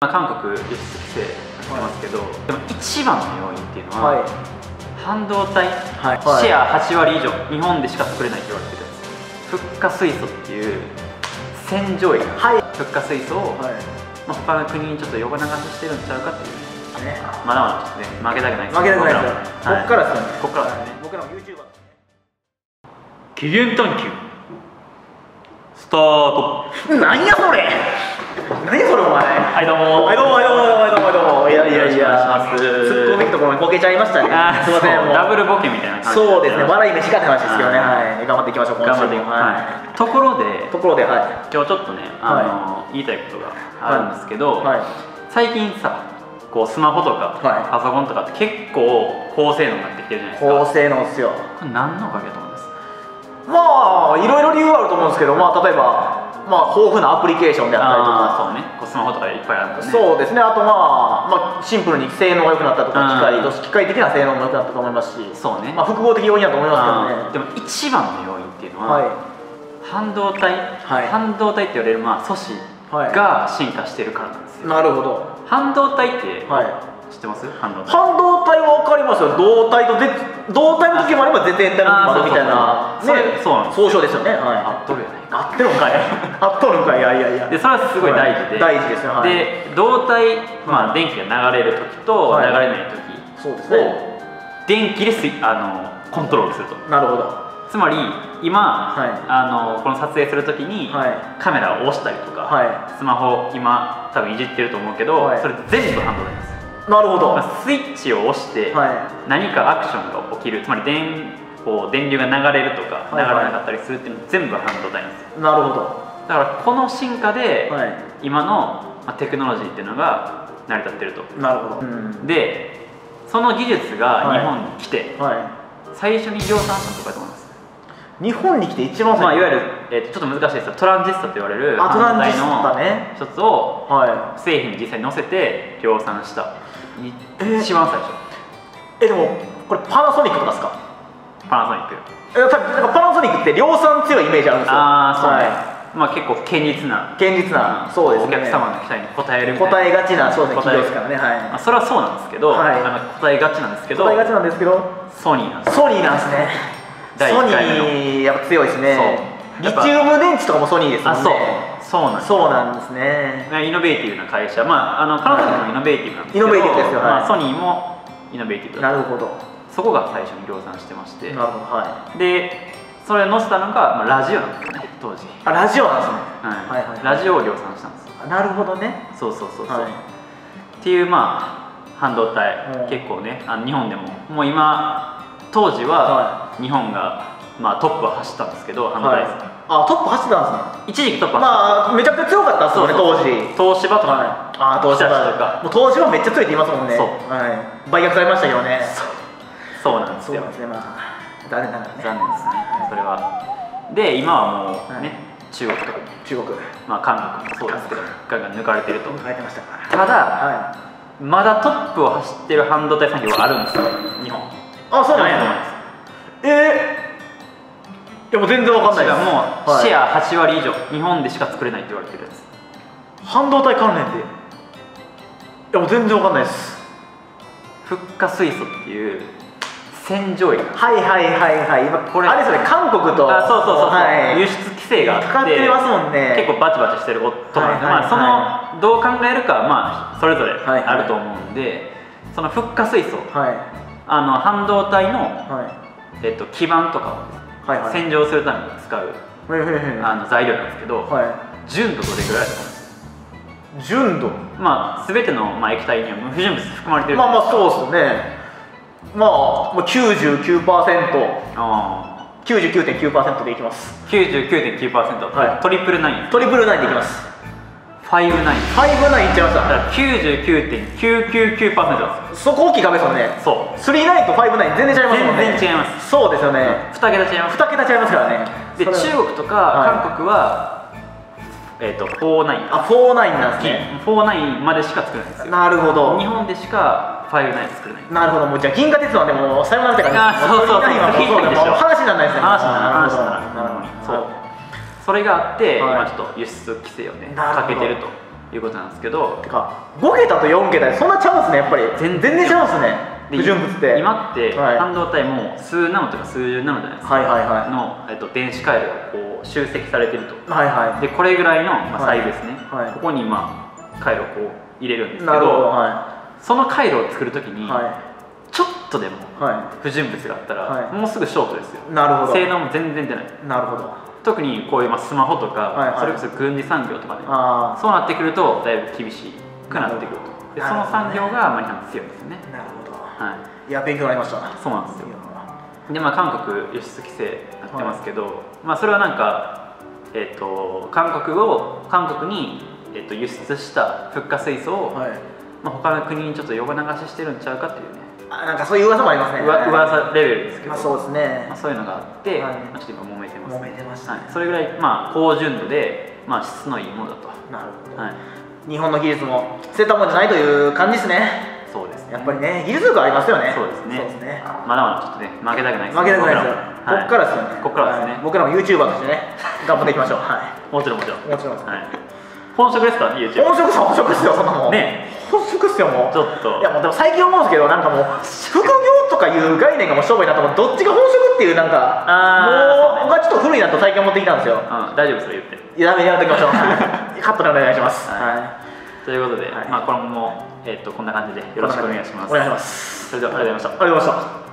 韓国よく来てますけど、でも一番の要因っていうのは、半導体、シェア8割以上日本でしか作れないって言われてるんですよ。フッ化水素っていう洗浄液、フッ化水素を他の国にちょっと横流ししてるんちゃうかっていう、まだまだちょっとね、負けたくないです。負けたくないです。こっからですね。僕らも YouTuber 期限探求スタート。何やそれ、何それお前。はいどうもはいどうもはいどうも。いやいやいや、突っ込むところボケちゃいましたね。すいません、ダブルボケみたいな感じ。そうですね、笑い飯かって話ですけどね。頑張っていきましょう。頑張っていきましょう。ところで今日ちょっとね、言いたいことがあるんですけど、最近さ、こうスマホとかパソコンとかって結構高性能になってきてるじゃないですか。高性能っすよ。これ何のおかげだと思います？まあいろいろ理由はあると思うんですけど、まあ例えば豊富なアプリケーションであったりとか、そうね、こうスマホとかいっぱいあるんでね。そうですね。あとまあシンプルに性能が良くなったとか、機械的な性能も良くなったと思いますし、そうね、まあ複合的要因だと思いますけどね。でも一番の要因っていうのは半導体って言われる素子が進化してるからなんですよ。なるほど。半導体って知ってます？半導体は分かりますよ。導体の時もあれば絶縁体の時もあるみたいな、総称ですよね。合っとるよね。合ってるんかい。合っとるんかい。いやいやいや、それはすごい大事で、大事ですよ。で、導体、電気が流れる時と流れない時を電気でコントロールすると。なるほど。つまり今、この撮影するときにカメラを押したりとか、スマホ今多分いじってると思うけど、それ全部半導体です。なるほど。スイッチを押して何かアクションが起きる、つまり電流が流れるとか流れなかったりするっていうの全部半導体なんですよ。なるほど。だからこの進化で今のテクノロジーっていうのが成り立ってると。なるほど。でその技術が日本に来て最初に量産したとかと思います。日本に来て一番最初、いわゆる、ちょっと難しいですが、トランジスタと言われる半導体の一つを製品に実際に載せて量産した、一番最初。でもこれパナソニックとかですか？パナソニック、パナソニックって量産強いイメージあるんですよ。まあ結構堅実なお客様の期待に応えるみたいな、答えがちな企業ですからね。それはそうなんですけど、ソニーなんです。ソニーなんですね。ソニーやっぱ強いですね。リチウム電池とかもソニーですもんね。そうなんですね。イノベーティブな会社、パナソニックもイノベーティブなんですけど、ソニーもイノベーティブだと。なるほど。そこが最初に量産してまして、でそれを載せたのがラジオなんですよね、当時。ラジオなんですね。ラジオを量産したんです。なるほどね。そうっていう半導体、結構ね、日本でももう今、当時は日本がトップは走ったんですけど、半導体ですね。トップ走ったんですね。一時期トップ走った。めちゃくちゃ強かったですよね、当時。東芝とか、東芝とか、東芝めっちゃ強いって言いますもんね。売却されましたけどね。そうなんですよ。残念ですね、それは。で今はもうね、中国とか、韓国もそうですけど、ガンガン抜かれてると。ただまだトップを走ってる半導体産業はあるんですよ、日本。そうなんですね。でも全然わかんない。もうシェア8割以上日本でしか作れないって言われてるやつ、半導体関連で。でも全然わかんないです。フッ化水素っていう洗浄液、これあれですよね、韓国と輸出規制があって結構バチバチしてることなんです。どう考えるかそれぞれあると思うんで、そのフッ化水素、半導体の基板とかを洗浄するために使う材料なんですけど、純度どれぐらいだと思います？純度、全ての液体には不純物含まれてる。そうですね。99.9% でいきます。 99.9%。 トリプルナインでいきます。5-9いっちゃいました。だから 99.999% です。そこ大きい壁ですよね。3-9と5-9全然違いますもんね。全然違います。そうですよね。2桁違います。2桁違いますからね。で中国とか韓国は4-9。4-9なんですね。4-9までしか作れないんですよ。なるほど。日本でしか5-9作れない。なるほど。もうじゃあ銀河鉄道はでもさよならって感じですね。そう話にならないですね。話にならない。それがあって、今ちょっと輸出規制をねかけてると。いうことなんですけど、てか5桁と4桁でそんなちゃうんすね、やっぱり全然ちゃうんすね。不純物って今って半導体も数ナノとか数ナノじゃないですか、の電子回路がこう集積されてると、でこれぐらいのサイズですね、ここにまあ回路をこう入れるんですけど、その回路を作るときにちょっとでも不純物があったらもうすぐショートですよ。性能も全然出ない。なるほど。特にこういうスマホとかそれこそ軍事産業とかね、そうなってくるとだいぶ厳しくなってくると、でその産業がマニハン強いんですよね。なるほど。はい、いや勉強になりました。そうなんですよ。でまあ韓国輸出規制やってますけど、まあそれはなんか韓国に輸出したフッ化水素を、まあ他の国にちょっと横流ししてるんちゃうかっていうね。あ、なんかそういう噂もありますね。噂レベルですけど。まあそうですね。まあそういうのがあって、ちょっと今揉めてます。揉めてましたね。それぐらいまあ高純度でまあ質のいいものだと。なるほど。はい。日本の技術も捨てたもんじゃないという感じですね。そうですね、やっぱりね、技術力ありますよね。そうですね。まだまだちょっとね、負けたくないです。負けたくないですよ。こっからですよね。こっからですね。僕らも YouTuber としてね、頑張っていきましょう。はい。もちろん。本職ですからね、YouTube。本職ですよ、そんなもん。ね。本職ですよ、もう。ちょっと。いや、もうでも最近思うんですけど、なんかもう、副業とかいう概念がもう商売になったら、どっちが本職っていうなんか、もう、僕はちょっと古いなと最近思ってきたんですよ。うん、大丈夫ですよ、言って。いや、やめておきましょう。カットでお願いします。はい。ということで、まあ、これも。こんな感じでよろしくお願いします。それではありがとうございました。